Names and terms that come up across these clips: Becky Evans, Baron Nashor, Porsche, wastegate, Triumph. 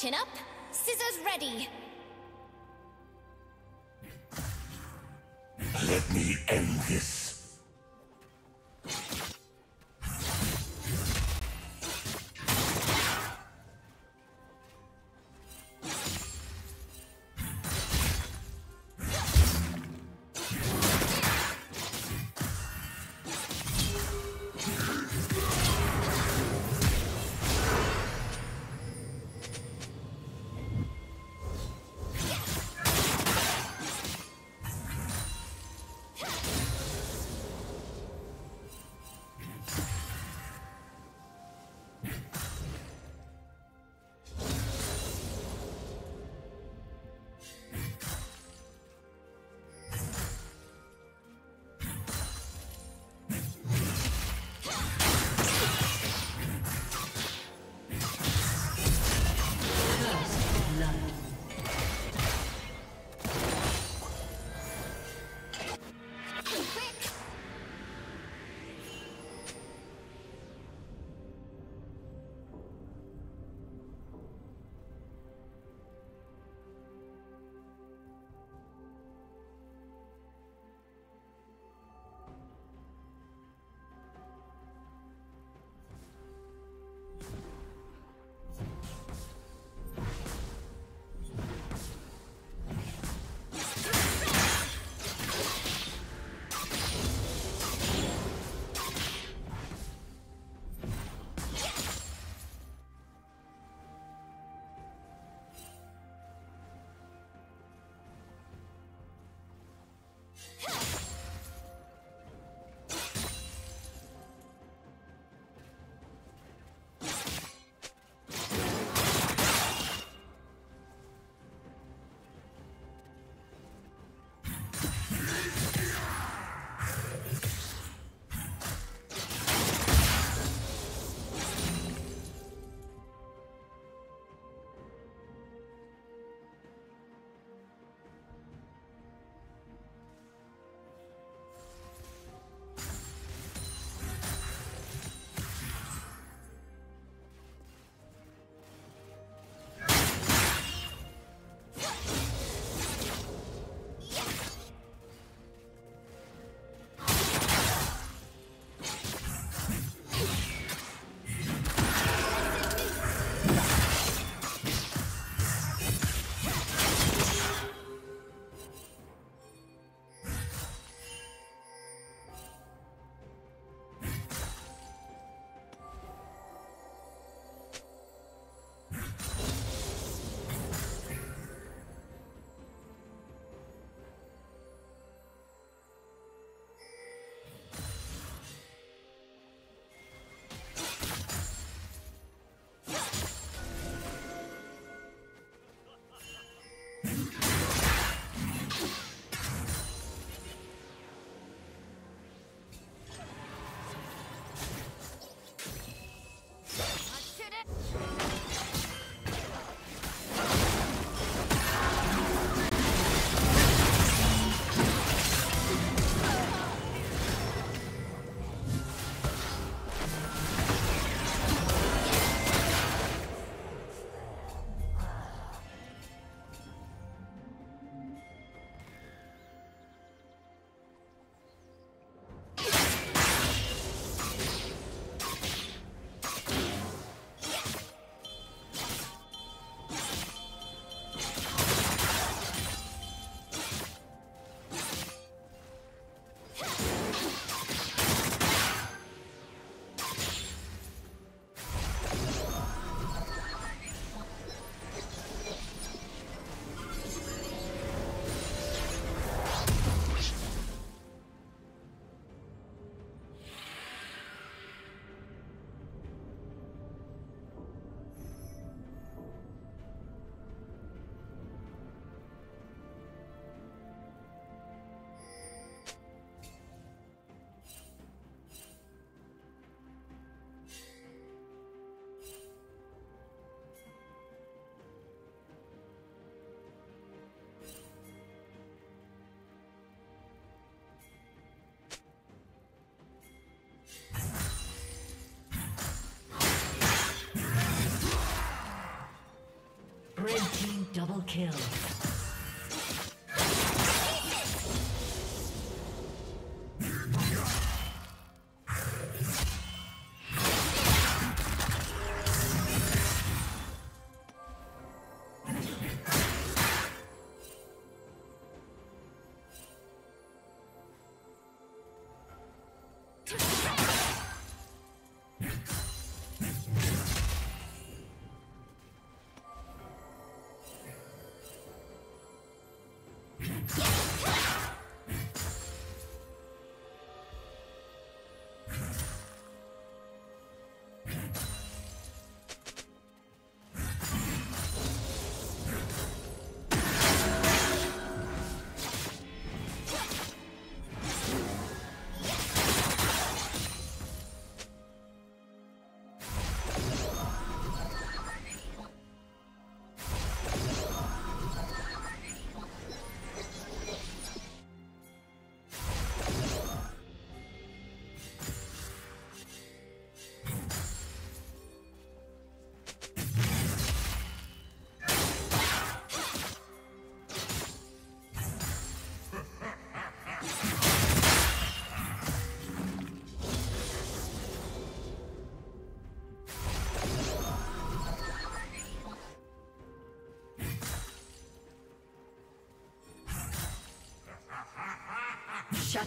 Chin up, scissors ready. Let me end this. Double kill. Shut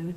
Blue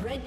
Red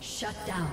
Shut down.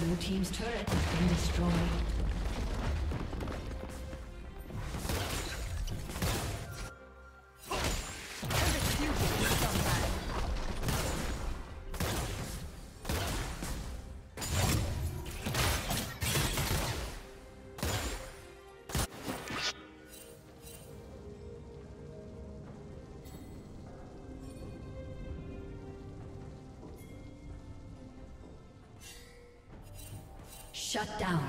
Blue team's turret has been destroyed. Shut down.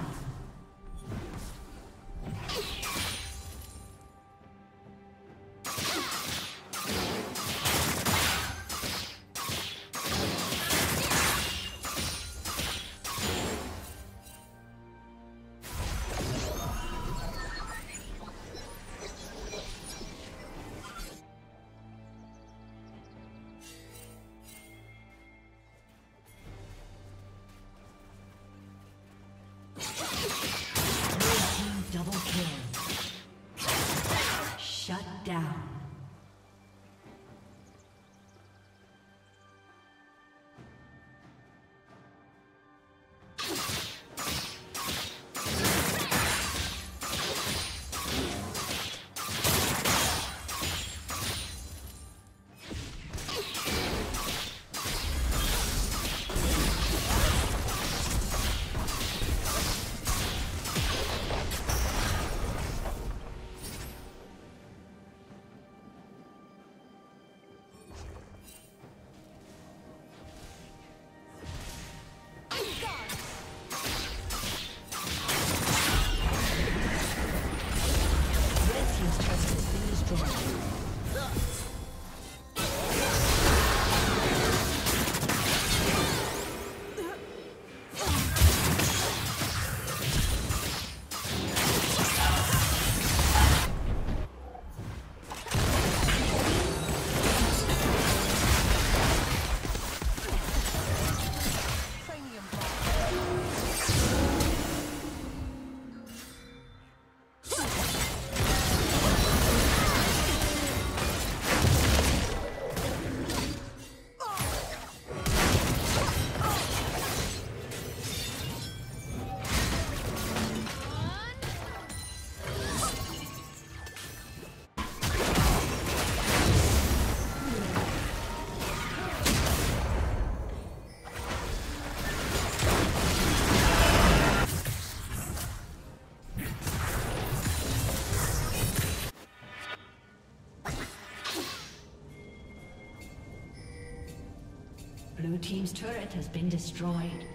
Blue team's turret has been destroyed.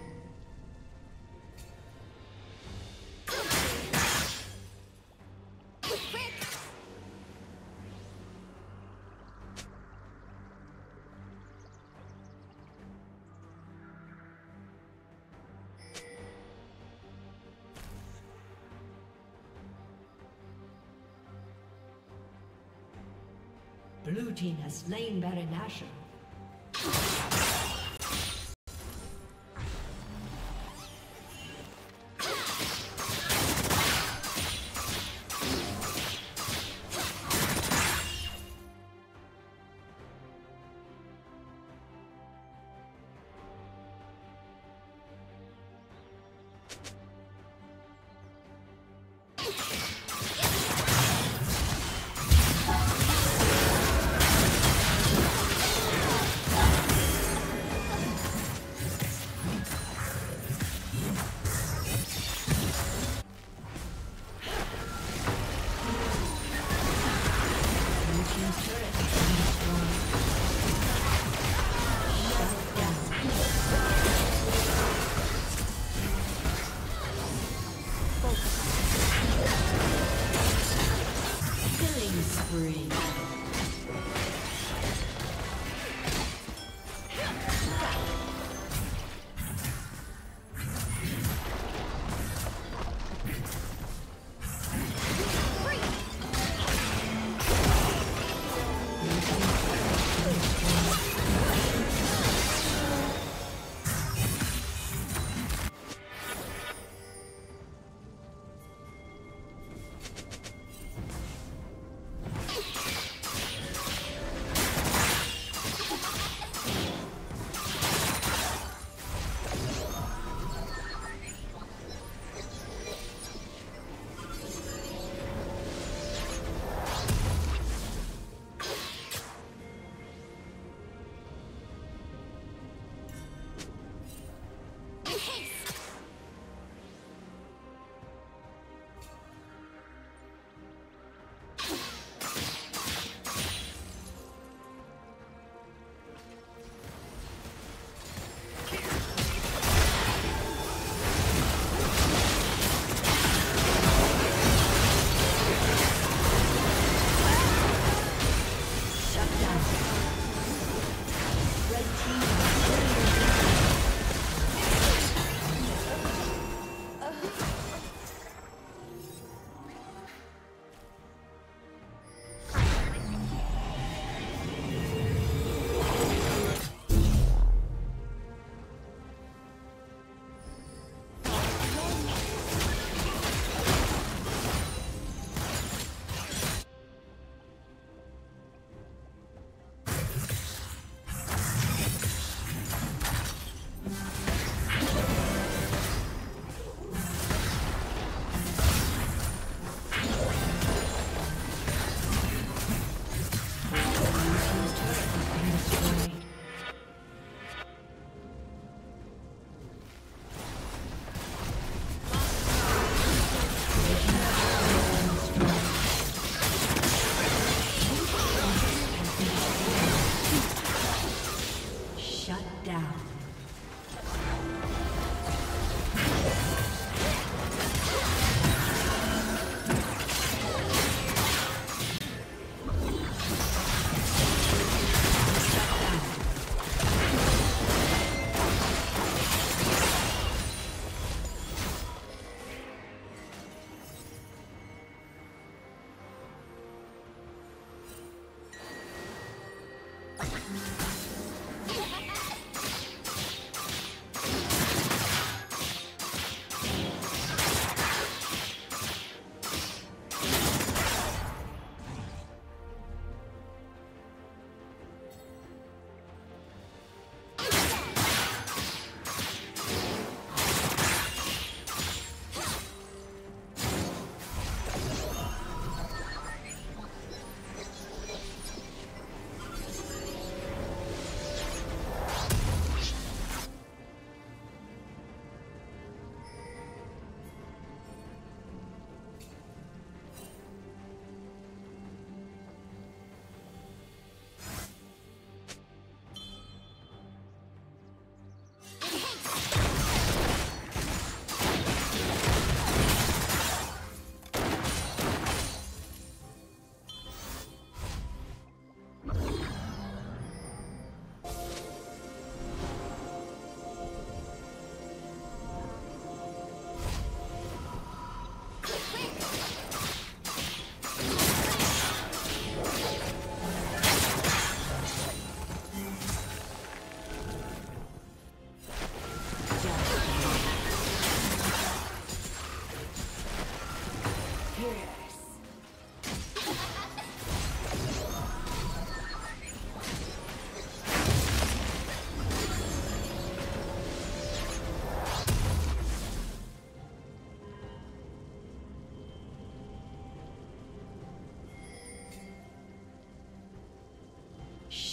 Blue team has slain Baron Nashor.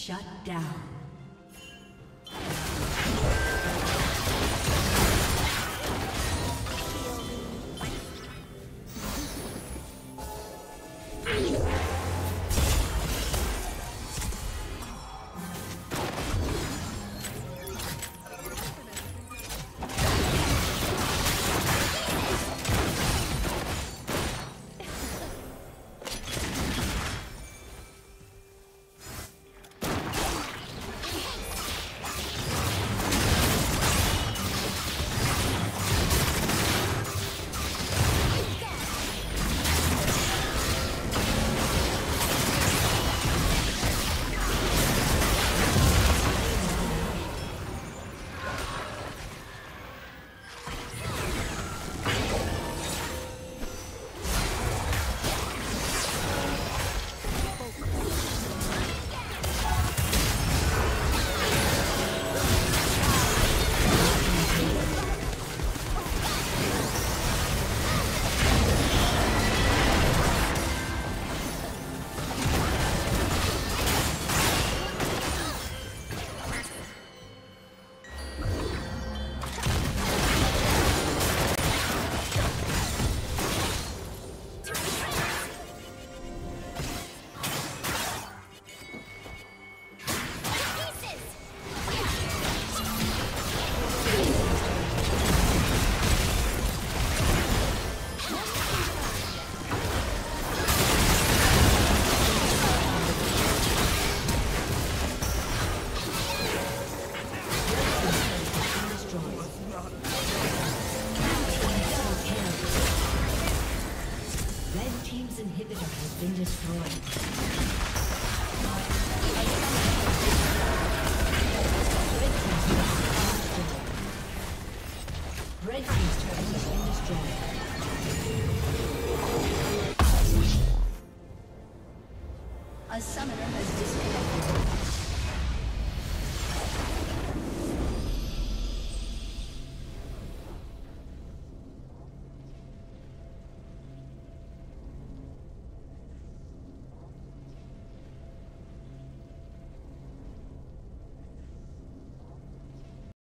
Shut down. A summoner